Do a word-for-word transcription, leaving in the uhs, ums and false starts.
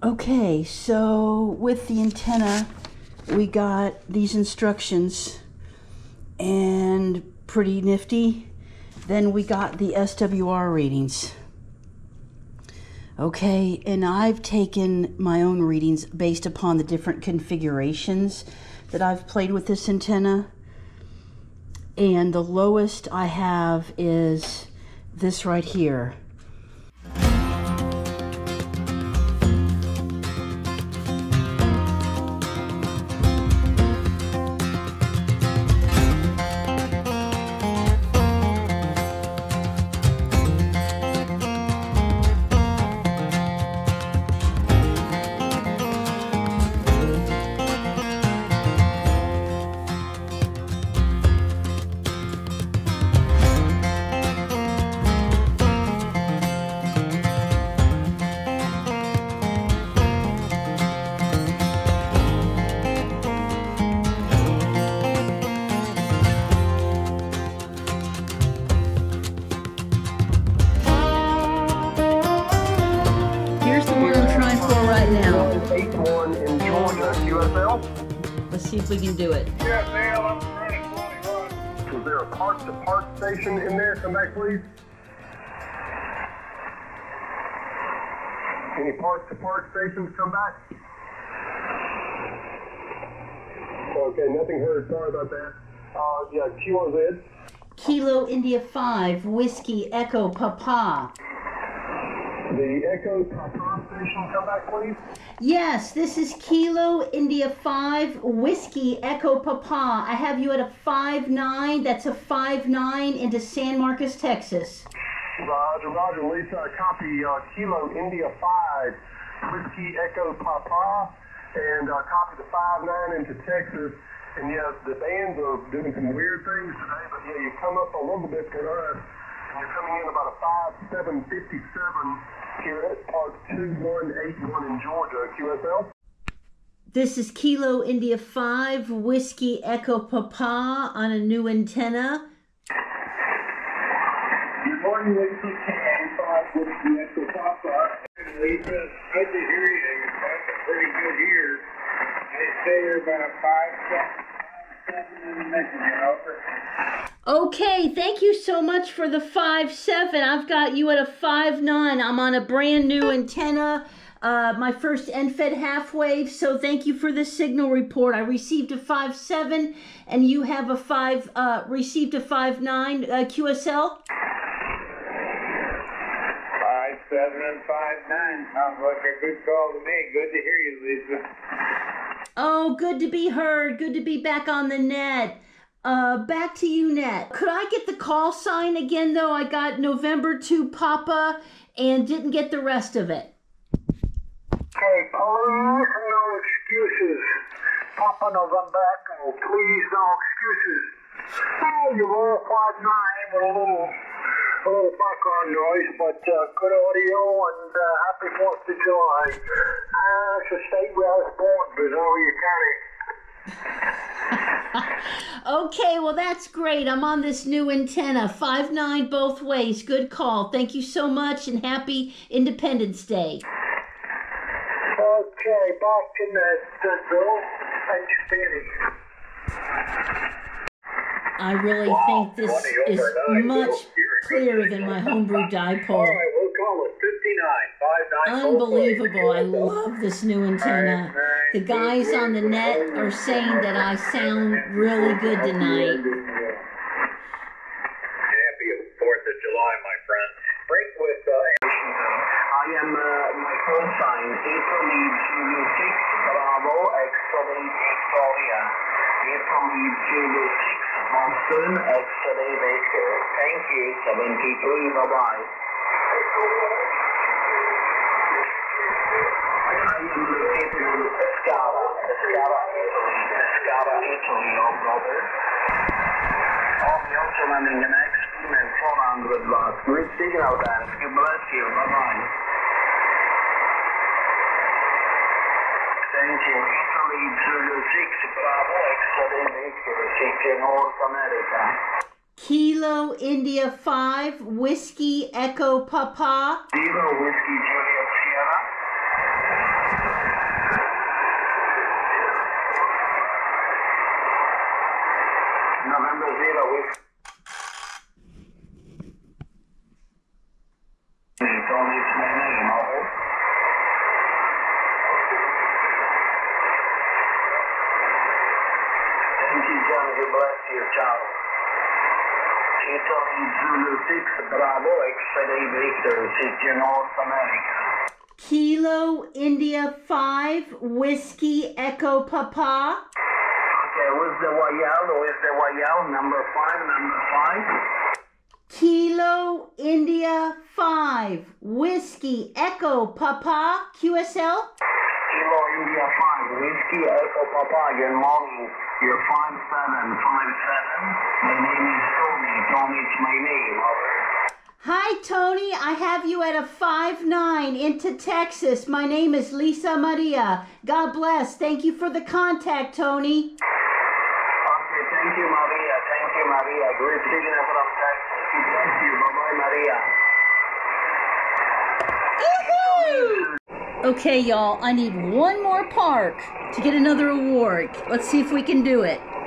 Okay, so with the antenna, we got these instructions, and pretty nifty. Then we got the S W R readings. Okay, and I've taken my own readings based upon the different configurations that I've played with this antenna. And the lowest I have is this right here. eight one in Georgia, Q S L. Let's see if we can do it. Q S L, I'm ready, forty-one. Was there a park-to-park station in there? Come back, please. Any park-to-park stations come back? Okay, nothing heard. Sorry about that. Uh, yeah, Q O Z. Kilo India five Whiskey Echo Papa. The Echo Papa station, come back, please. Yes, this is Kilo India five Whiskey Echo Papa. I have you at a five nine. That's a five nine into San Marcos, Texas. Roger, Roger, Lisa. I copy uh, Kilo India five Whiskey Echo Papa, and uh, copy the five nine into Texas. And yeah, the bands are doing some weird things today, but yeah, you come up a little bit to us. You're coming in about a five seven fifty-seven here at Park two one eight one in Georgia, Q S L. This is Kilo India five Whiskey Echo Papa on a new antenna. Good morning, ladies and gentlemen. Whiskey Echo Papa. Lisa, good to hear you. That's a pretty good year. I say you're about a five seven in the Mexican over. Okay, thank you so much for the five seven. I've got you at a five nine. I'm on a brand new antenna, uh, my first N F E D half wave, so thank you for the signal report. I received a five seven, and you have a five, uh, received a five nine, uh, Q S L? five seven and five nine, sounds like a good call to me. Good to hear you, Lisa. Oh, good to be heard. Good to be back on the net. Uh, back to you, Nat. Could I get the call sign again, though? I got November two Papa and didn't get the rest of it. Okay, please no excuses. Papa November Echo, please no excuses. Oh, you roll five nine with a little, a little background noise, but uh, good audio and uh, happy Fourth of July. Uh, so stay where I was born, Brazoria County. Okay, well, that's great. I'm on this new antenna, five nine both ways. Good call. Thank you so much, and happy Independence Day. Okay, back to Nashville and Spanish. I really wow, think this is much clearer than my homebrew dipole. All right, we'll call it fifty-nine. Unbelievable. I love this new antenna. The guys on the net are saying that I sound really good tonight. Happy Fourth of July, my friend. Break with uh, I am uh, my phone sign. April leaves Juno six Bravo X-ray Victoria. April leaves Juno six Boston X-ray Victor. Thank you. Seventy three. Bye bye. I am April Escala, Escala, Italy, Escala, Italy, oh brother. All the also landing the next team and four hundred lots. Good signal, Dan. God bless you. Bye-bye. Thank you. Italy, Zulu six, Bravo, excellent victory, six North America. Kilo India five, Whiskey Echo Papa. Kilo Whiskey Juliet Sierra. Bravo, Kilo India five Whiskey Echo Papa. Okay, where's the Wayal? Where's the Wayal? Number five, number five. Kilo India five Whiskey Echo Papa. Q S L? Kilo India five Whiskey Echo Papa. Good morning. You're five seven five seven. My name is Tony. Tony's my name. Hi, Tony. I have you at a five nine into Texas. My name is Lisa Maria. God bless. Thank you for the contact, Tony. Okay, thank you, Maria. Thank you, Maria. Great signal from Texas. Thank you. Bye-bye, Maria. Woohoo! Okay, y'all. I need one more park to get another award. Let's see if we can do it.